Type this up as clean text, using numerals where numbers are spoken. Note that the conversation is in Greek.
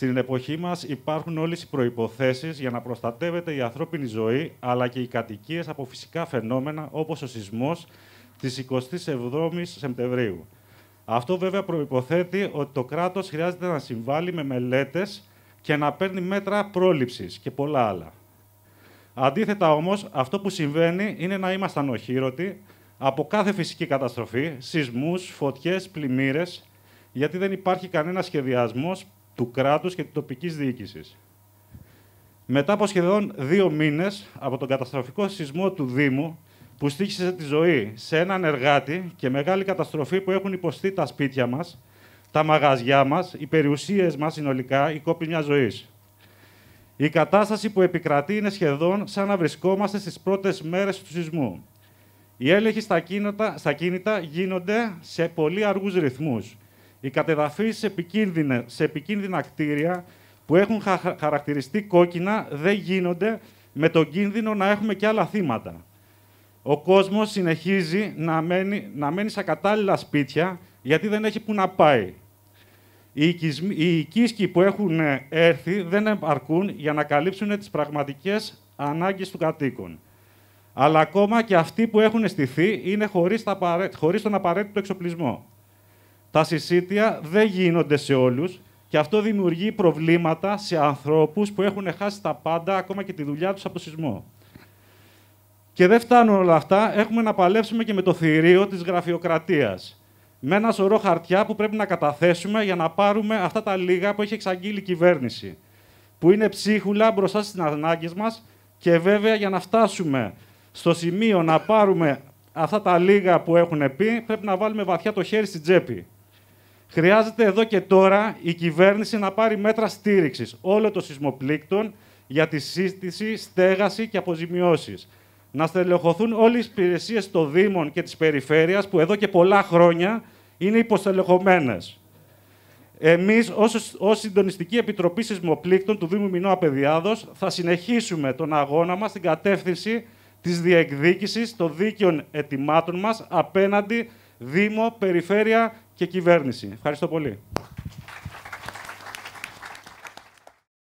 Στην εποχή μας υπάρχουν όλες οι προϋποθέσεις για να προστατεύεται η ανθρώπινη ζωή αλλά και οι κατοικίες από φυσικά φαινόμενα όπως ο σεισμός της 27ης Σεπτεμβρίου. Αυτό βέβαια προϋποθέτει ότι το κράτος χρειάζεται να συμβάλλει με μελέτες και να παίρνει μέτρα πρόληψης και πολλά άλλα. Αντίθετα όμως, αυτό που συμβαίνει είναι να ήμασταν οχήρωτοι από κάθε φυσική καταστροφή, σεισμούς, φωτιές, πλημμύρες, γιατί δεν υπάρχει κανένα σχεδιασμός του κράτους και της τοπικής διοίκησης. Μετά από σχεδόν 2 μήνες από τον καταστροφικό σεισμό του Δήμου, που στοίχισε τη ζωή σε έναν εργάτη και μεγάλη καταστροφή που έχουν υποστεί τα σπίτια μας, τα μαγαζιά μας, οι περιουσίες μας συνολικά, η κόπη μιας ζωής. Η κατάσταση που επικρατεί είναι σχεδόν σαν να βρισκόμαστε στις πρώτες μέρες του σεισμού. Οι έλεγχοι στα κίνητα γίνονται σε πολύ αργούς ρυθμούς. Οι κατεδαφίσεις σε επικίνδυνα κτίρια που έχουν χαρακτηριστεί κόκκινα δεν γίνονται με τον κίνδυνο να έχουμε και άλλα θύματα. Ο κόσμος συνεχίζει να μένει σε ακατάλληλα σπίτια γιατί δεν έχει που να πάει. Οι οικίσκοι που έχουν έρθει δεν επαρκούν για να καλύψουν τις πραγματικές ανάγκες του κατοίκων. Αλλά ακόμα και αυτοί που έχουν στηθεί είναι χωρίς τον απαραίτητο εξοπλισμό. Τα συσίτια δεν γίνονται σε όλους και αυτό δημιουργεί προβλήματα σε ανθρώπους που έχουν χάσει τα πάντα, ακόμα και τη δουλειά τους από το σεισμό. Και δεν φτάνουν όλα αυτά, έχουμε να παλέψουμε και με το θηρίο της γραφειοκρατίας. Με ένα σωρό χαρτιά που πρέπει να καταθέσουμε για να πάρουμε αυτά τα λίγα που έχει εξαγγείλει η κυβέρνηση. Που είναι ψίχουλα μπροστά στις ανάγκες μας και βέβαια για να φτάσουμε στο σημείο να πάρουμε αυτά τα λίγα που έχουν πει, πρέπει να βάλουμε βαθιά το χέρι στην τσέπη. Χρειάζεται εδώ και τώρα η κυβέρνηση να πάρει μέτρα στήριξης όλων των σεισμοπλήκτων για τη σύστηση, στέγαση και αποζημιώσεις. Να στελεχωθούν όλες οι υπηρεσίες των Δήμων και της Περιφέρειας που εδώ και πολλά χρόνια είναι υποστελεχωμένες. Εμείς, ως Συντονιστική Επιτροπή Σεισμοπλήκτων του Δήμου Μινό Απεδιάδος, θα συνεχίσουμε τον αγώνα μας στην κατεύθυνση της διεκδίκησης των δίκαιων αιτημάτων μας απέναντι Δήμο, Περιφέρεια και Κυβέρνηση. Ευχαριστώ πολύ.